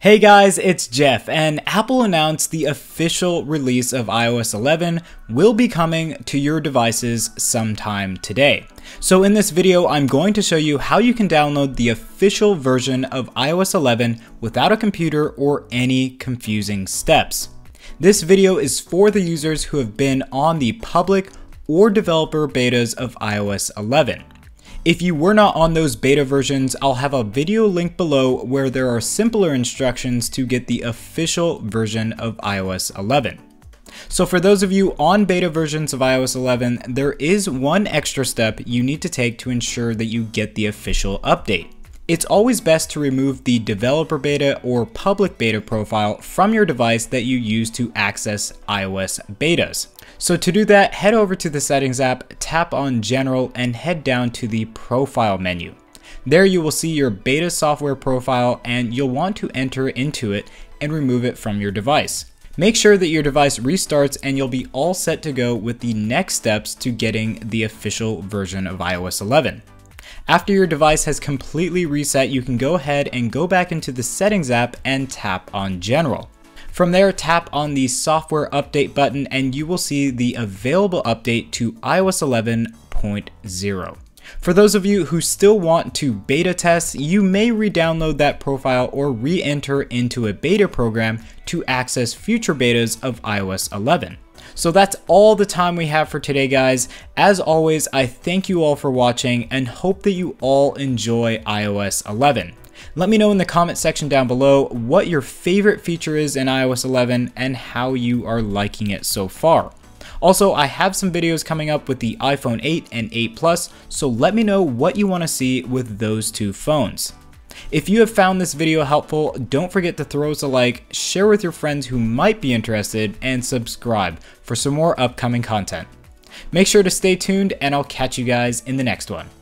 Hey guys, it's Jeff, and Apple announced the official release of iOS 11 will be coming to your devices sometime today. So in this video, I'm going to show you how you can download the official version of iOS 11 without a computer or any confusing steps. This video is for the users who have been on the public or developer betas of iOS 11. If you were not on those beta versions, I'll have a video link below where there are simpler instructions to get the official version of iOS 11. So for those of you on beta versions of iOS 11, there is one extra step you need to take to ensure that you get the official update. It's always best to remove the developer beta or public beta profile from your device that you use to access iOS betas. So to do that, head over to the Settings app, tap on General, and head down to the Profile menu. There you will see your beta software profile, and you'll want to enter into it and remove it from your device. Make sure that your device restarts and you'll be all set to go with the next steps to getting the official version of iOS 11. After your device has completely reset, you can go ahead and go back into the Settings app and tap on General. From there, tap on the Software Update button and you will see the available update to iOS 11.0. For those of you who still want to beta test, you may re-download that profile or re-enter into a beta program to access future betas of iOS 11. So that's all the time we have for today, guys. As always, I thank you all for watching and hope that you all enjoy iOS 11. Let me know in the comment section down below what your favorite feature is in iOS 11 and how you are liking it so far. Also, I have some videos coming up with the iPhone 8 and 8 Plus, so let me know what you want to see with those two phones. If you have found this video helpful, don't forget to throw us a like, share with your friends who might be interested, and subscribe for some more upcoming content. Make sure to stay tuned, and I'll catch you guys in the next one.